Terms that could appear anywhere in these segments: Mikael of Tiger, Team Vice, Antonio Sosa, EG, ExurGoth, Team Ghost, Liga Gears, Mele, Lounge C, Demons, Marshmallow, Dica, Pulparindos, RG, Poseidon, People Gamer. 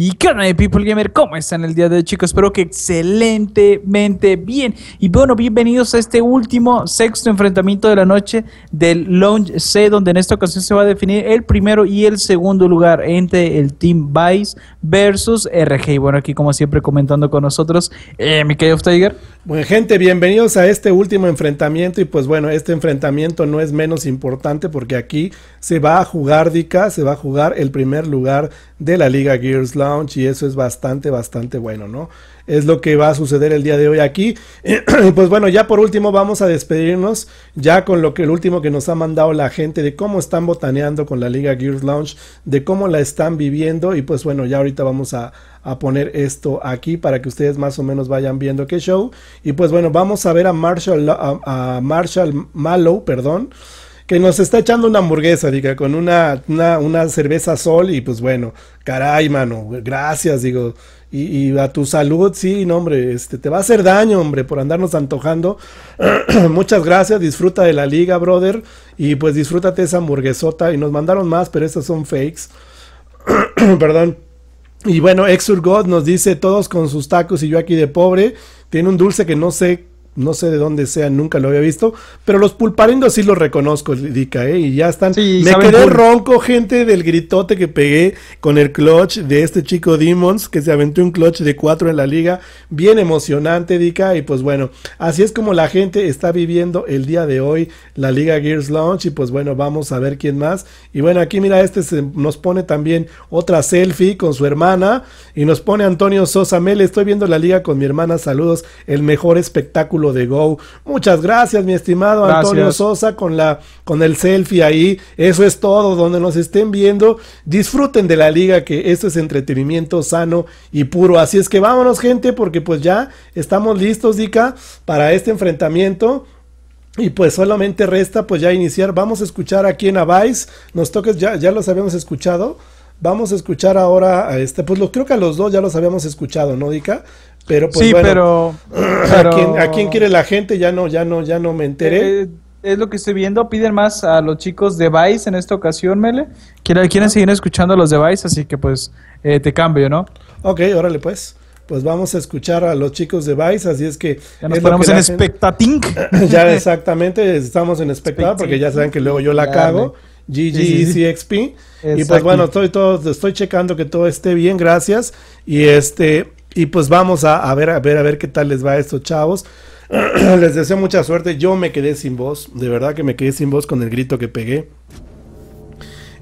Y qué onda, People Gamer, ¿cómo están el día de hoy, chicos? Espero que excelentemente bien. Y bueno, bienvenidos a este último sexto enfrentamiento de la noche del Lounge C, donde en esta ocasión se va a definir el primero y el segundo lugar entre el Team Vice versus RG. Y bueno, aquí como siempre comentando con nosotros, Mikael of Tiger. Bueno gente, bienvenidos a este último enfrentamiento. Y pues bueno, este enfrentamiento no es menos importante porque aquí se va a jugar, Dica, se va a jugar el primer lugar de la Liga Gears Lounge, y eso es bastante bueno, ¿no? Es lo que va a suceder el día de hoy aquí. Y pues bueno, ya por último vamos a despedirnos ya con lo que el último que nos ha mandado la gente de cómo están botaneando con la Liga Gears Lounge, de cómo la están viviendo. Y pues bueno, ya ahorita vamos a poner esto aquí para que ustedes más o menos vayan viendo qué show. Y pues bueno, vamos a ver a Marshmallow, perdón, que nos está echando una hamburguesa, diga, con una cerveza Sol. Y pues bueno, caray, mano, gracias, digo, y a tu salud, sí, no, hombre, te va a hacer daño, hombre, por andarnos antojando. Muchas gracias, disfruta de la liga, brother, y pues disfrútate esa hamburguesota. Y nos mandaron más, pero estas son fakes, perdón. Y bueno, ExurGoth nos dice, todos con sus tacos y yo aquí de pobre. Tiene un dulce que no sé de dónde sea, nunca lo había visto, pero los pulparindos sí los reconozco, Dica, y ya están, sí, me quedé ronco, gente, del gritote que pegué con el clutch de este chico Demons, que se aventó un clutch de 4 en la liga, bien emocionante, Dica. Y pues bueno, así es como la gente está viviendo el día de hoy la Liga Gears Lounge. Y pues bueno, vamos a ver quién más. Y bueno, aquí mira, se nos pone también otra selfie con su hermana, y nos pone Antonio Sosa, Mel, estoy viendo la liga con mi hermana, saludos, el mejor espectáculo de Go. Muchas gracias, mi estimado Antonio Sosa, con el selfie ahí. Eso es todo. Donde nos estén viendo, disfruten de la liga, que esto es entretenimiento sano y puro. Así es que vámonos, gente, porque pues ya estamos listos, Dica, para este enfrentamiento. Y pues solamente resta pues ya iniciar. Vamos a escuchar aquí en Avice, nos toques, ya los habíamos escuchado. Vamos a escuchar ahora a pues creo que a los dos ya los habíamos escuchado, ¿no, Dica? Pero pues sí, bueno, pero ¿a quién quiere la gente? Ya no me enteré. Es lo que estoy viendo, piden más a los chicos de Vice en esta ocasión, Mele. Quieren seguir escuchando a los de Vice, así que pues te cambio, ¿no? Ok, órale pues. Pues vamos a escuchar a los chicos de Vice, así es que... Ya nos ponemos en expectating. Ya exactamente, estamos en expectativa, porque ya saben que luego yo la cago. GGCXP. Sí. Y pues bueno, estoy checando que todo esté bien, gracias. Y y pues vamos a ver qué tal les va a estos chavos. Les deseo mucha suerte. Yo me quedé sin voz, de verdad que me quedé sin voz con el grito que pegué.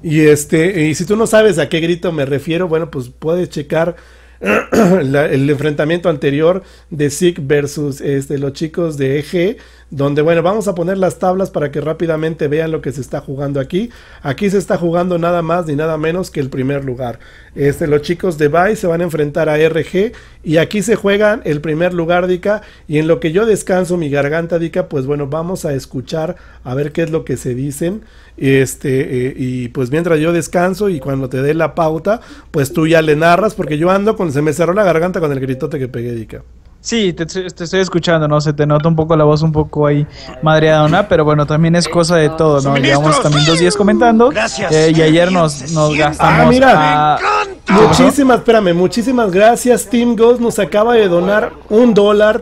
Y y si tú no sabes a qué grito me refiero, bueno, pues puedes checar el enfrentamiento anterior de Sick versus los chicos de EG, donde bueno, vamos a poner las tablas para que rápidamente vean lo que se está jugando aquí. Aquí se está jugando nada más ni nada menos que el primer lugar. Los chicos de Vice se van a enfrentar a RG, y aquí se juegan el primer lugar, Dica. Y en lo que yo descanso mi garganta, Dica, pues bueno, vamos a escuchar a ver qué es lo que se dicen. Y pues mientras yo descanso, y cuando te dé la pauta, pues tú ya le narras, porque yo ando se me cerró la garganta con el gritote que pegué, Dica. Sí, te estoy escuchando, ¿no? Se te nota un poco la voz, un poco ahí madreada, ¿no? Pero bueno, también es cosa de todo, ¿no? Llevamos también 2 días comentando. Gracias. Y ayer nos gastamos. Ah, mira. Muchísimas, espérame, muchísimas gracias. Team Ghost nos acaba de donar $1.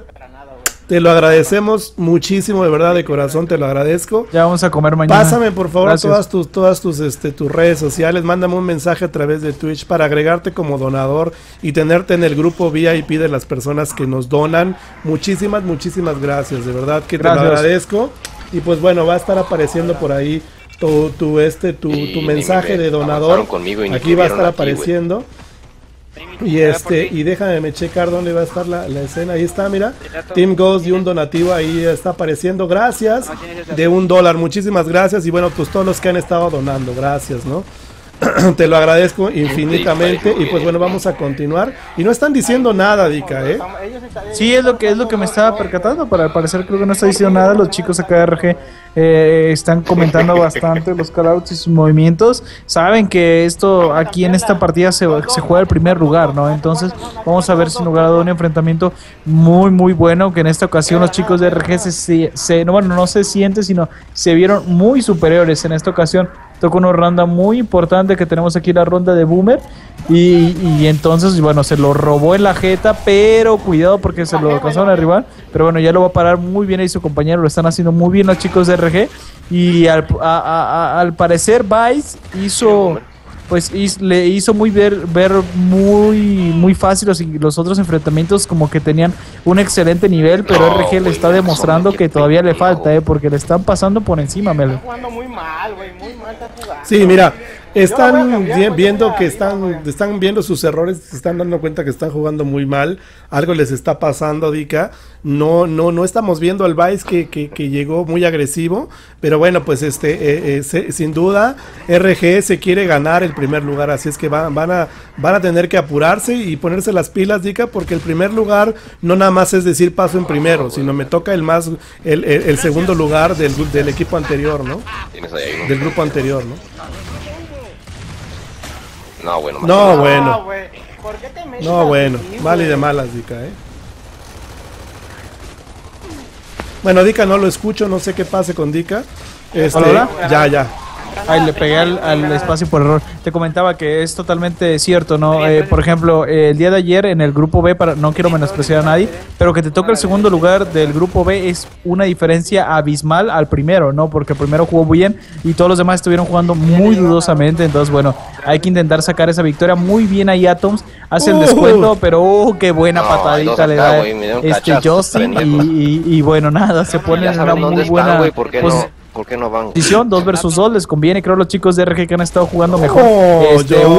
Te lo agradecemos muchísimo, de verdad, de corazón, te lo agradezco. Ya vamos a comer mañana. Pásame, por favor, gracias, todas tus redes sociales. Mándame un mensaje a través de Twitch para agregarte como donador y tenerte en el grupo VIP de las personas que nos donan. Muchísimas gracias, de verdad que gracias, te lo agradezco. Y pues bueno, va a estar apareciendo por ahí tu mensaje de donador. Aquí va a estar apareciendo. Y déjame checar dónde va a estar la escena. Ahí está, mira, Team Ghost y un donativo, ahí está apareciendo, gracias, de $1, muchísimas gracias. Y bueno, pues todos los que han estado donando, gracias, ¿no? Te lo agradezco infinitamente. Y pues bueno, vamos a continuar. Y no están diciendo nada, Dica, ¿eh? Sí, es lo que me estaba percatando. Para parecer creo que no está diciendo nada. Los chicos acá de RG están comentando bastante los callouts y sus movimientos. Saben que esto aquí en esta partida se juega el primer lugar, ¿no? Entonces vamos a ver, sin lugar a dudas, un enfrentamiento muy bueno, que en esta ocasión los chicos de RG no se sienten, sino se vieron muy superiores en esta ocasión Toca una ronda muy importante que tenemos aquí, la ronda de Boomer. Y entonces, bueno, se lo robó en la jeta, pero cuidado porque se lo alcanzaron a rival. Pero bueno, ya lo va a parar muy bien ahí su compañero, lo están haciendo muy bien los chicos de RG. Y al parecer Vice hizo... pues le hizo muy ver muy fácil los otros enfrentamientos, como que tenían un excelente nivel, pero RG le está demostrando que todavía le falta, porque le están pasando por encima, Melo. Está jugando muy mal, güey, muy mal está jugando. Sí, mira, están viendo que están viendo sus errores, se están dando cuenta que están jugando muy mal, algo les está pasando, Dica. No estamos viendo al Vice que llegó muy agresivo, pero bueno, pues sin duda RG se quiere ganar el primer lugar, así es que van a tener que apurarse y ponerse las pilas, Dica, porque el primer lugar no nada más es decir paso en primero, sino me toca el segundo lugar del equipo anterior, ¿no? Del grupo anterior, ¿no? No, bueno. No, bueno. ¿Por qué te metes? No, bueno. Mal y de malas, Dica, ¿eh? Bueno, Dica no lo escucho, no sé qué pase con Dica. ¿Hola? Ya. Ay, le pegué al espacio por error. Te comentaba que es totalmente cierto, ¿no? Por ejemplo, el día de ayer en el grupo B, no quiero menospreciar a nadie, pero que te toque el segundo lugar del grupo B es una diferencia abismal al primero, ¿no? Porque el primero jugó muy bien y todos los demás estuvieron jugando muy dudosamente. Entonces, bueno, hay que intentar sacar esa victoria. Muy bien ahí Atoms, hace el descuento, pero qué buena patadita le da Justin. Y bueno, nada, se pone en una muy buena... ¿Por qué no van? 2 vs 2 les conviene, creo, los chicos de RG que han estado jugando mejor.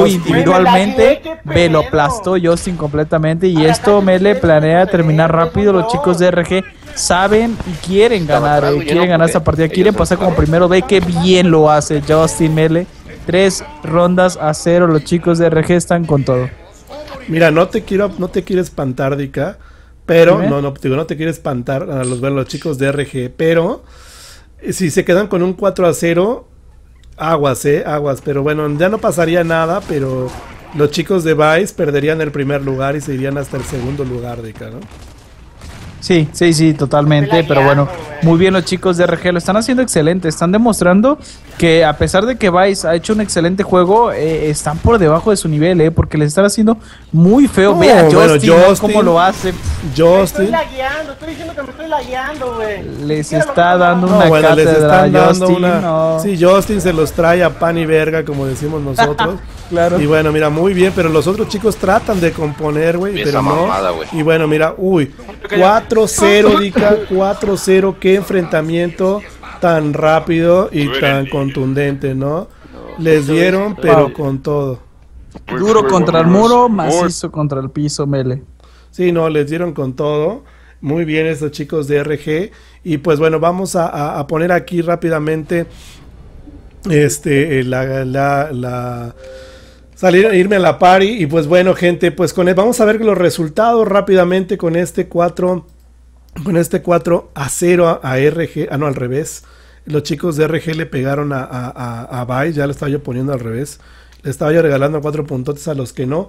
Individualmente me lo aplastó Justin completamente. Y esto Mele planea terminar rápido. Los chicos de RG saben y quieren ganar. Quieren ganar esta partida. Quieren pasar como primero. Ve que bien lo hace Justin Mele. 3 rondas a 0. Los chicos de RG están con todo. Mira, no te quiero espantar, Dica. Pero, no te quiero espantar a los chicos de RG. Pero... si se quedan con un 4-0, aguas, aguas, pero bueno, ya no pasaría nada, pero los chicos de Vice perderían el primer lugar y se irían hasta el segundo lugar, Dica, ¿no? Sí, totalmente, pero bueno, muy bien los chicos de RG, lo están haciendo excelente, están demostrando que a pesar de que Vice ha hecho un excelente juego, están por debajo de su nivel, porque les están haciendo muy feo. Vea Justin, bueno, Justin, cómo lo hace. Justin. Estoy diciendo que me estoy lagueando, güey. Les está dando una cátedra a Justin. Sí, Justin se los trae a pan y verga, como decimos nosotros. Claro. Y bueno, mira, muy bien, pero los otros chicos tratan de componer, güey, pero no. Y bueno, mira, uy, 4-0, Dica, 4-0, qué enfrentamiento tan rápido y tan contundente, ¿no? Les dieron, pero con todo. Duro contra el muro, macizo contra el piso, Mele. Sí, no, les dieron con todo. Muy bien estos chicos de RG. Y pues bueno, vamos a poner aquí rápidamente... irme a la party. Y pues bueno, gente, pues vamos a ver los resultados rápidamente con este 4-0 a RG. Ah, no, al revés. Los chicos de RG le pegaron a Vice. Ya lo estaba yo poniendo al revés. Le estaba yo regalando 4 puntotes a los que no.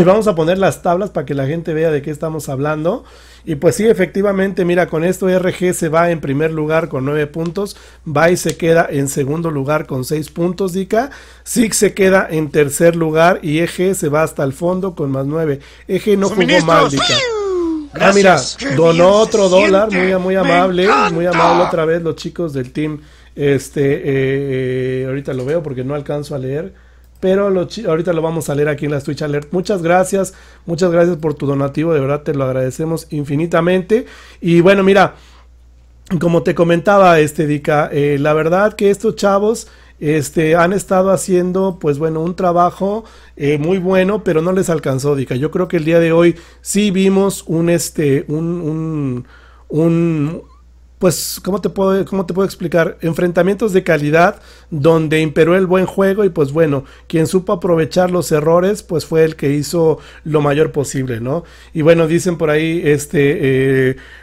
Y vamos a poner las tablas para que la gente vea de qué estamos hablando. Y pues sí, efectivamente, mira, con esto RG se va en primer lugar con 9 puntos. Vice se queda en segundo lugar con 6 puntos, Dica. Zig se queda en tercer lugar y EG se va hasta el fondo con más 9. EG no jugó mal, Dica. Ah, mira, donó otro $1, muy amable, muy amable otra vez los chicos del team. Ahorita lo veo porque no alcanzo a leer. Pero ahorita lo vamos a leer aquí en la Twitch Alert. Muchas gracias por tu donativo, de verdad te lo agradecemos infinitamente. Y bueno, mira, como te comentaba, Dica, la verdad que estos chavos han estado haciendo, pues bueno, un trabajo muy bueno, pero no les alcanzó, Dica. Yo creo que el día de hoy sí vimos pues, ¿cómo te puedo explicar? Enfrentamientos de calidad donde imperó el buen juego y pues bueno, quien supo aprovechar los errores pues fue el que hizo lo mayor posible, ¿no? Y bueno, dicen por ahí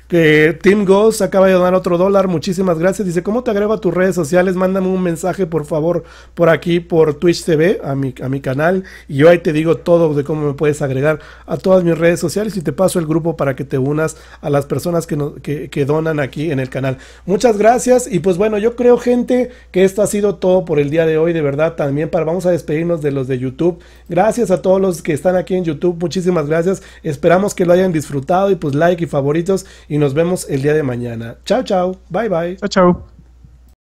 que Team Ghost acaba de donar otro $, muchísimas gracias. Dice, ¿cómo te agrego a tus redes sociales? Mándame un mensaje, por favor, por aquí, por Twitch TV, a mi canal, y yo ahí te digo todo de cómo me puedes agregar a todas mis redes sociales y te paso el grupo para que te unas a las personas que donan aquí en el el canal. Muchas gracias y pues bueno, yo creo, gente, que esto ha sido todo por el día de hoy. De verdad, también vamos a despedirnos de los de YouTube. Gracias a todos los que están aquí en YouTube, muchísimas gracias. Esperamos que lo hayan disfrutado y pues like y favoritos, y nos vemos el día de mañana. Chao, chao. Bye, bye. Chao, chao.